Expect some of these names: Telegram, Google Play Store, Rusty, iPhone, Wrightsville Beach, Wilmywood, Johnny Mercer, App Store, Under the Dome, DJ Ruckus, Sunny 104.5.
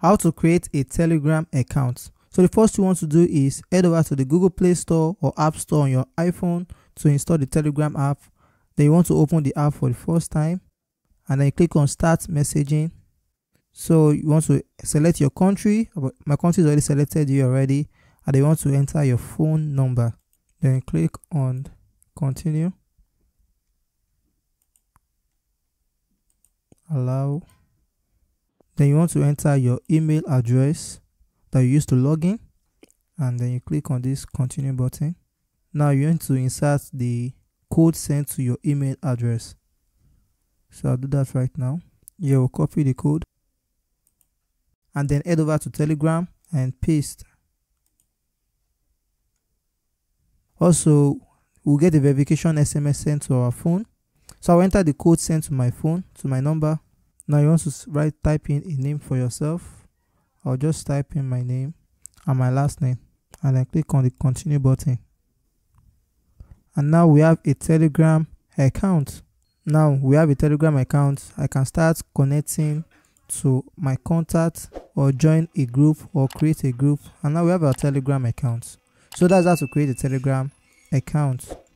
how to create a Telegram account. So the first you want to do is head over to the Google Play Store or App Store on your iPhone to install the Telegram app. Then you want to open the app for the first time and then click on Start Messaging. So you want to select your country. My country is already selected here already, and you want to enter your phone number. Then click on Continue. Allow. Then you want to enter your email address that you used to log in, and then you click on this continue button. Now you want to insert the code sent to your email address. So I'll do that right now. You will copy the code and then head over to Telegram and paste. Also, we'll get a verification SMS sent to our phone. So I'll enter the code sent to my phone, to my number. Now you want to type in a name for yourself. I'll just type in my name and my last name, and then click on the continue button. And now we have a Telegram account. I can start connecting to my contacts or join a group or create a group. And now we have our Telegram account. So that's how to create a Telegram account.